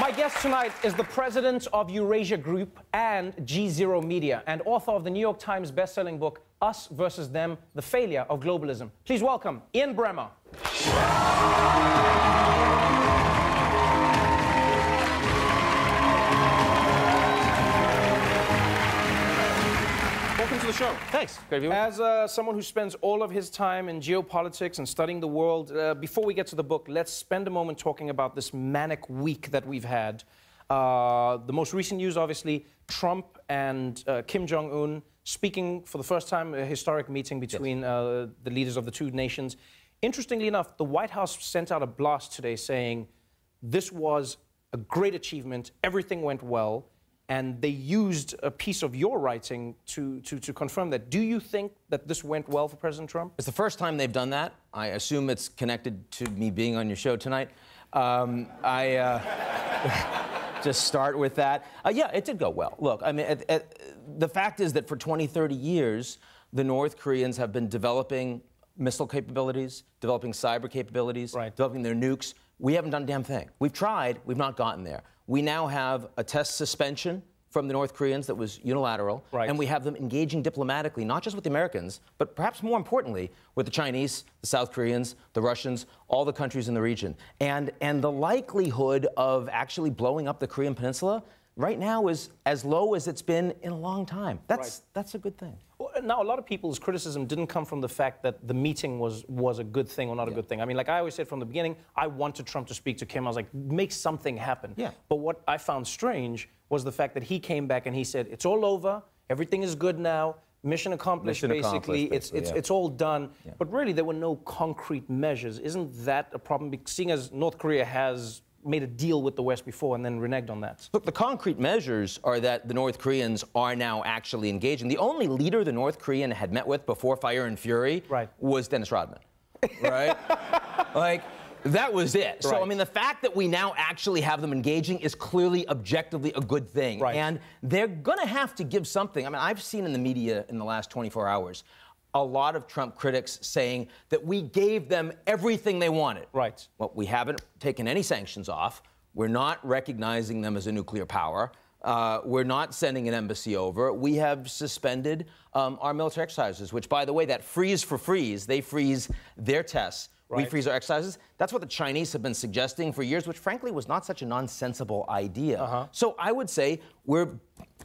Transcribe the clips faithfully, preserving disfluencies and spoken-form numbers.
My guest tonight is the president of Eurasia Group and G zero Media and author of the New York Times best-selling book, Us versus Them: The Failure of Globalism. Please welcome Ian Bremmer. Welcome to the show. Thanks. Great view. As uh, someone who spends all of his time in geopolitics and studying the world, uh, before we get to the book, let's spend a moment talking about this manic week that we've had. Uh, the most recent news, obviously, Trump and uh, Kim Jong-un speaking for the first time, a historic meeting between yes. uh, the leaders of the two nations. Interestingly enough, the White House sent out a blast today saying this was a great achievement, everything went well. And they used a piece of your writing to, to, to confirm that. Do you think that this went well for President Trump? It's the first time they've done that. I assume it's connected to me being on your show tonight. Um, I uh, just start with that. Uh, yeah, it did go well. Look, I mean, at, at, the fact is that for twenty, thirty years, the North Koreans have been developing missile capabilities, developing cyber capabilities, right. developing their nukes. We haven't done a damn thing. We've tried, we've not gotten there. We now have a test suspension from the North Koreans that was unilateral, right. and we have them engaging diplomatically, not just with the Americans, but perhaps more importantly, with the Chinese, the South Koreans, the Russians, all the countries in the region. And, and the likelihood of actually blowing up the Korean Peninsula right now is as low as it's been in a long time. That's, right. that's a good thing. Well, now, a lot of people's criticism didn't come from the fact that the meeting was, was a good thing or not yeah. a good thing. I mean, like I always said from the beginning, I wanted Trump to speak to Kim. I was like, make something happen. Yeah. But what I found strange was the fact that he came back and he said, it's all over, everything is good now, mission accomplished, mission basically. accomplished, basically, it's, it's, yeah. it's all done. Yeah. But really, there were no concrete measures. Isn't that a problem? Seeing as North Korea has made a deal with the West before and then reneged on that. Look, the concrete measures are that the North Koreans are now actually engaging. The only leader the North Korean had met with before Fire and Fury right. was Dennis Rodman, right? Like, that was it. Right. So, I mean, the fact that we now actually have them engaging is clearly, objectively a good thing. Right. And they're gonna have to give something. I mean, I've seen in the media in the last twenty-four hours a lot of Trump critics saying that we gave them everything they wanted. Right. Well, we haven't taken any sanctions off. We're not recognizing them as a nuclear power. Uh, we're not sending an embassy over. We have suspended um, our military exercises, which, by the way, that freeze for freeze, they freeze their tests. Right. We freeze our exercises. That's what the Chinese have been suggesting for years, which, frankly, was not such a nonsensible idea. Uh-huh. So I would say we're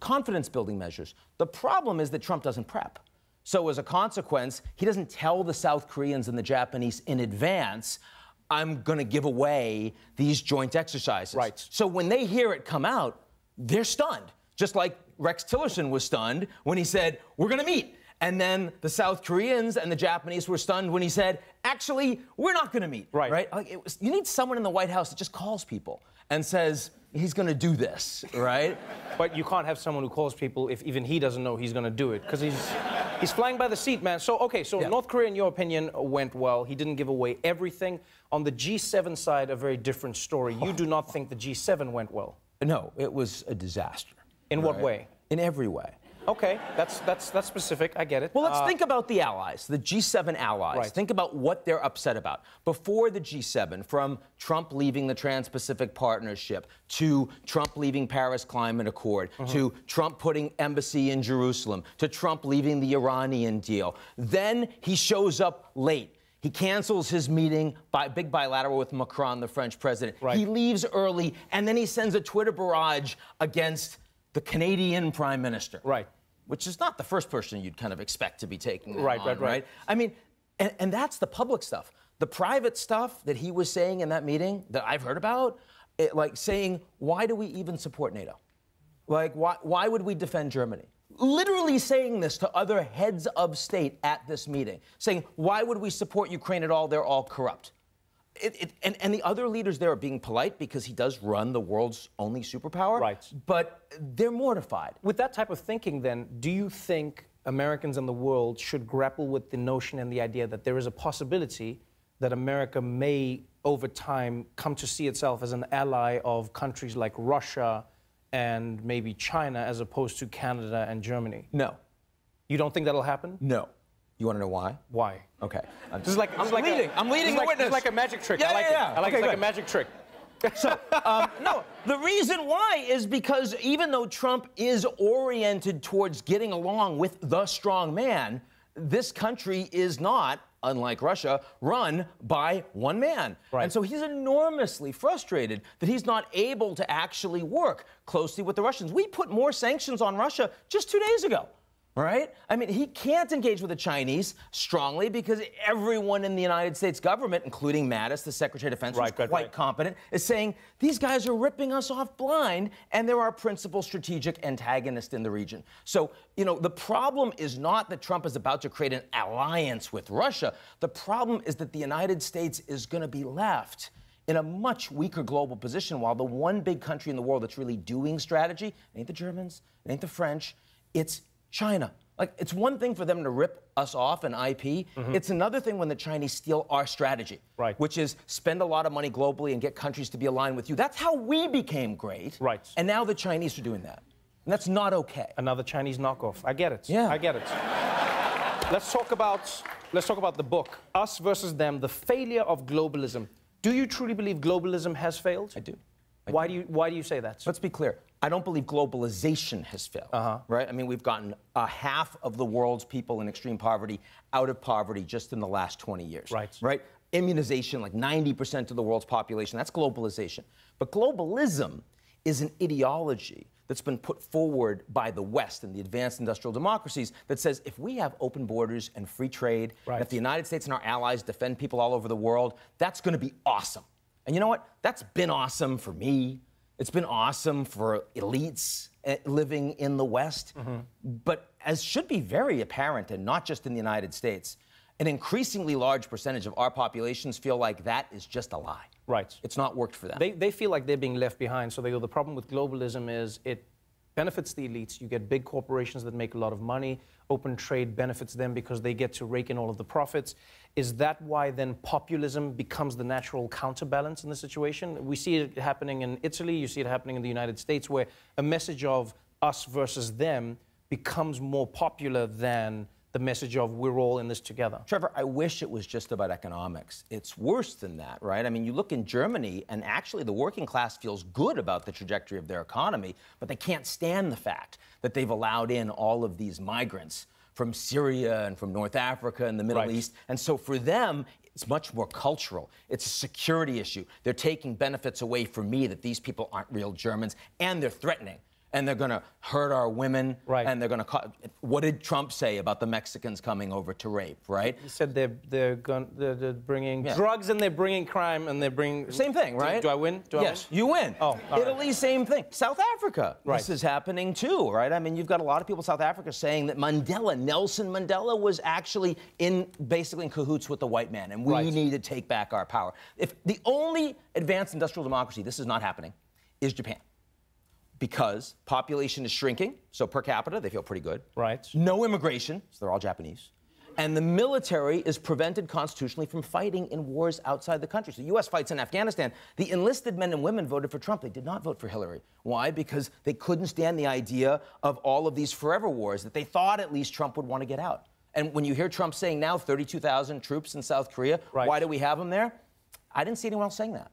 confidence-building measures. The problem is that Trump doesn't prep. So as a consequence, he doesn't tell the South Koreans and the Japanese in advance, I'm going to give away these joint exercises. Right. So when they hear it come out, they're stunned, just like Rex Tillerson was stunned when he said, we're going to meet. And then the South Koreans and the Japanese were stunned when he said, actually, we're not going to meet. Right. Right? Like it was, you need someone in the White House that just calls people and says, he's going to do this, right? But you can't have someone who calls people if even he doesn't know he's going to do it, because he's... He's flying by the seat, man. So, okay, so yeah. North Korea, in your opinion, went well. He didn't give away everything. On the G seven side, a very different story. You do not think the G seven went well? No, it was a disaster. In right? what way? In every way. Okay, that's, that's, that's specific. I get it. Well, let's uh, think about the allies, the G seven allies. Right. Think about what they're upset about. Before the G seven, from Trump leaving the Trans-Pacific Partnership, to Trump leaving Paris Climate Accord, mm-hmm. to Trump putting embassy in Jerusalem, to Trump leaving the Iranian deal. Then he shows up late. He cancels his meeting, by, big bilateral with Macron, the French president. Right. He leaves early, and then he sends a Twitter barrage against the Canadian prime minister, right, which is not the first person you'd kind of expect to be taking that right, on, right, right, right. I mean, and, and that's the public stuff. The private stuff that he was saying in that meeting that I've heard about, it, like saying, why do we even support NATO? Like, why, why would we defend Germany? Literally saying this to other heads of state at this meeting, saying, why would we support Ukraine at all? They're all corrupt. It, it, and, and the other leaders there are being polite because he does run the world's only superpower. Right. But they're mortified. With that type of thinking, then, do you think Americans and the world should grapple with the notion and the idea that there is a possibility that America may, over time, come to see itself as an ally of countries like Russia and maybe China as opposed to Canada and Germany? No. You don't think that'll happen? No. You want to know why? Why? Okay. I'm just, this is like, this I'm, is like leading. A, I'm leading. I'm leading the like, witness. It's like a magic trick. Yeah, I like yeah, yeah. it. I like okay, it's like a magic trick. So, um, no, the reason why is because even though Trump is oriented towards getting along with the strong man, this country is not, unlike Russia, run by one man. Right. And so he's enormously frustrated that he's not able to actually work closely with the Russians. We put more sanctions on Russia just two days ago. All right? I mean, he can't engage with the Chinese strongly because everyone in the United States government, including Mattis, the Secretary of Defense, right, who's right, quite right. competent, is saying these guys are ripping us off blind, and they're our principal strategic antagonist in the region. So, you know, the problem is not that Trump is about to create an alliance with Russia. The problem is that the United States is going to be left in a much weaker global position, while the one big country in the world that's really doing strategy, it ain't the Germans, it ain't the French, it's China. Like, it's one thing for them to rip us off in I P. Mm-hmm. It's another thing when the Chinese steal our strategy, right. which is spend a lot of money globally and get countries to be aligned with you. That's how we became great. Right. And now the Chinese are doing that. And that's not okay. Another Chinese knockoff. I get it. Yeah. I get it. Let's talk about, let's talk about the book, Us versus Them, The Failure of Globalism. Do you truly believe globalism has failed? I do. I why do. do you why do you say that? Let's be clear. I don't believe globalization has failed, uh-huh. right? I mean, we've gotten uh, half of the world's people in extreme poverty out of poverty just in the last twenty years, right? right? Immunization, like ninety percent of the world's population, that's globalization. But globalism is an ideology that's been put forward by the West and the advanced industrial democracies that says if we have open borders and free trade, right. and if the United States and our allies defend people all over the world, that's going to be awesome. And you know what? That's been awesome for me. It's been awesome for elites living in the West. Mm-hmm. But as should be very apparent, and not just in the United States, an increasingly large percentage of our populations feel like that is just a lie. Right. It's not worked for them. They, they feel like they're being left behind. So they go, the problem with globalism is it benefits the elites. You get big corporations that make a lot of money. Open trade benefits them because they get to rake in all of the profits. Is that why then populism becomes the natural counterbalance in the situation? We see it happening in Italy, you see it happening in the United States, where a message of us versus them becomes more popular than the message of we're all in this together. Trevor, I wish it was just about economics. It's worse than that, right? I mean, you look in Germany, and actually the working class feels good about the trajectory of their economy, but they can't stand the fact that they've allowed in all of these migrants from Syria and from North Africa and the Middle right. East. And so for them, it's much more cultural. It's a security issue. They're taking benefits away from me that these people aren't real Germans, and they're threatening. And they're going to hurt our women, right. and they're going to... What did Trump say about the Mexicans coming over to rape, right? He said they're, they're, gonna, they're, they're bringing yeah. drugs, and they're bringing crime, and they're bringing... Same thing, right? Do, do I win? Do yes, I win? you win. Oh, Italy, right. same thing. South Africa, right. this is happening too, right? I mean, you've got a lot of people in South Africa saying that Mandela, Nelson Mandela, was actually in, basically in cahoots with the white man, and we right. need to take back our power. If the only advanced industrial democracy, this is not happening, is Japan. Because population is shrinking, so per capita, they feel pretty good. Right. No immigration, so they're all Japanese. And the military is prevented constitutionally from fighting in wars outside the country. So the U S fights in Afghanistan. The enlisted men and women voted for Trump. They did not vote for Hillary. Why? Because they couldn't stand the idea of all of these forever wars that they thought at least Trump would want to get out. And when you hear Trump saying now thirty-two thousand troops in South Korea, right. why do we have them there? I didn't see anyone else saying that.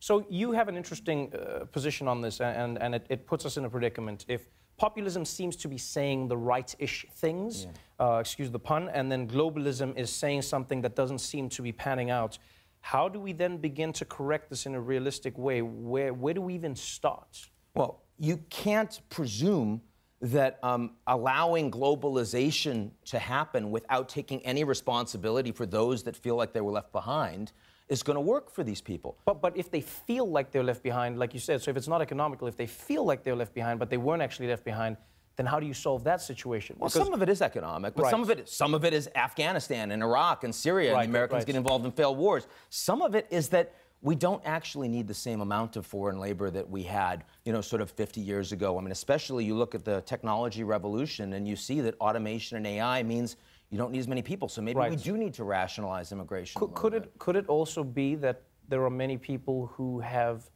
So you have an interesting uh, position on this, and, and it, it puts us in a predicament. If populism seems to be saying the right-ish things, yeah. uh, excuse the pun, and then globalism is saying something that doesn't seem to be panning out, how do we then begin to correct this in a realistic way? Where, where do we even start? Well, you can't presume that um, allowing globalization to happen without taking any responsibility for those that feel like they were left behind is going to work for these people. But, but if they feel like they're left behind, like you said, so if it's not economical, if they feel like they're left behind, but they weren't actually left behind, then how do you solve that situation? Well, because some of it is economic, but right. some of it, some of it is Afghanistan and Iraq and Syria, right, and the Americans right. get involved in failed wars. Some of it is that we don't actually need the same amount of foreign labor that we had, you know, sort of fifty years ago. I mean, especially you look at the technology revolution and you see that automation and A I means you don't need as many people, so maybe right. we do need to rationalize immigration. Could, could it could it also be that there are many people who have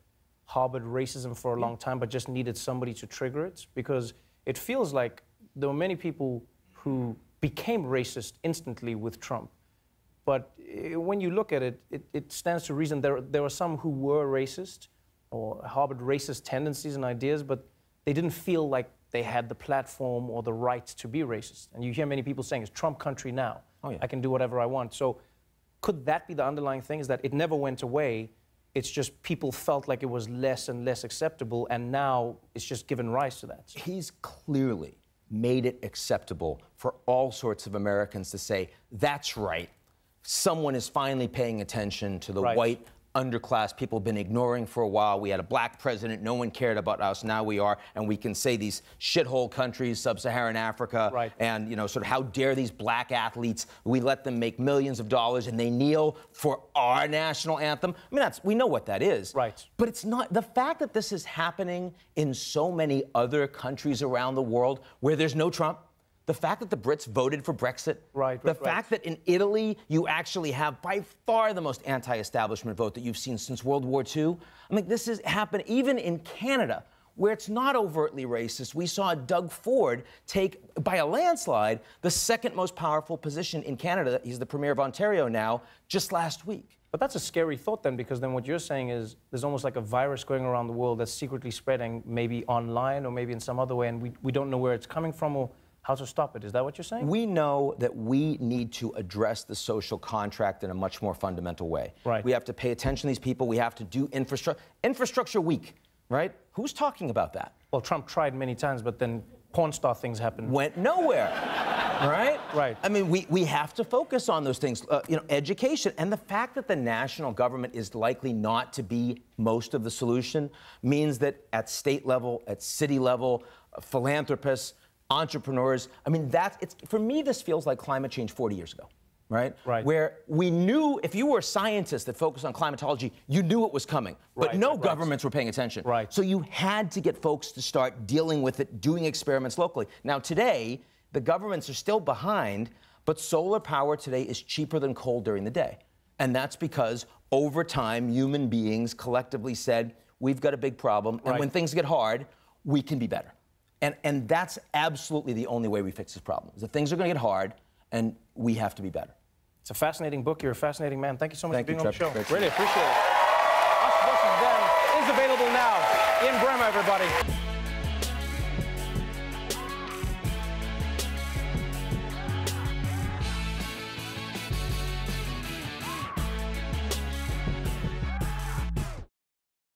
harbored racism for a long time, but just needed somebody to trigger it? Because it feels like there were many people who became racist instantly with Trump. But when you look at it, it, it stands to reason there there are some who were racist or harbored racist tendencies and ideas, but they didn't feel like they had the platform or the right to be racist. And you hear many people saying, it's Trump country now. Oh, yeah. I can do whatever I want. So could that be the underlying thing, is that it never went away? It's just people felt like it was less and less acceptable, and now it's just given rise to that. He's clearly made it acceptable for all sorts of Americans to say, that's right, someone is finally paying attention to the right. white underclass people have been ignoring for a while. We had a black president, no one cared about us, now we are, and we can say these shithole countries, sub-Saharan Africa, right. and, you know, sort of how dare these black athletes, we let them make millions of dollars and they kneel for our national anthem. I mean, that's, we know what that is. Right. But it's not, the fact that this is happening in so many other countries around the world where there's no Trump, the fact that the Brits voted for Brexit, right, right, the fact right. that in Italy you actually have by far the most anti-establishment vote that you've seen since World War Two. I mean, this has happened even in Canada, where it's not overtly racist. We saw Doug Ford take, by a landslide, the second most powerful position in Canada. He's the Premier of Ontario now, just last week. But that's a scary thought then, because then what you're saying is there's almost like a virus going around the world that's secretly spreading, maybe online or maybe in some other way, and we, we don't know where it's coming from or how to stop it. Is that what you're saying? We know that we need to address the social contract in a much more fundamental way. Right. We have to pay attention to these people. We have to do infrastructure. Infrastructure week, right? Who's talking about that? Well, Trump tried many times, but then porn star things happened. Went nowhere, right? Right. I mean, we, we have to focus on those things. Uh, you know, education. And the fact that the national government is likely not to be most of the solution means that at state level, at city level, uh, philanthropists, entrepreneurs. I mean, that's, it's, for me, this feels like climate change forty years ago, right? Right. Where we knew, if you were a scientist that focused on climatology, you knew it was coming, but right, no right. governments were paying attention. Right. So you had to get folks to start dealing with it, doing experiments locally. Now, today, the governments are still behind, but solar power today is cheaper than coal during the day. And that's because over time, human beings collectively said, we've got a big problem, and right. when things get hard, we can be better. And, and that's absolutely the only way we fix this problem, is that things are going to get hard, and we have to be better. It's a fascinating book. You're a fascinating man. Thank you so much Thank for being you, on Trevor. the show. Really appreciate it. Us versus Them is available now. Ian Bremmer, everybody.